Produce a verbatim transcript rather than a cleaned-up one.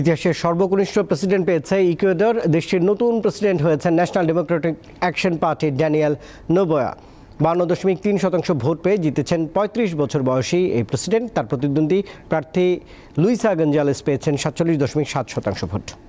ইতিহাসের সর্বকনিষ্ঠ প্রেসিডেন্ট পেয়েছে ইকুয়েডর। দেশটির নতুন প্রেসিডেন্ট হয়েছেন ন্যাশনাল ডেমোক্রেটিক অ্যাকশন পার্টির ড্যানিয়েল নোবোয়া। বান্ন দশমিক তিন শতাংশ ভোট পেয়ে জিতেছেন পঁয়ত্রিশ বছর বয়সী এই প্রেসিডেন্ট। তার প্রতিদ্বন্দ্বী প্রার্থী লুইসা গঞ্জালেস পেয়েছেন সাতচল্লিশ দশমিক সাত শতাংশ ভোট।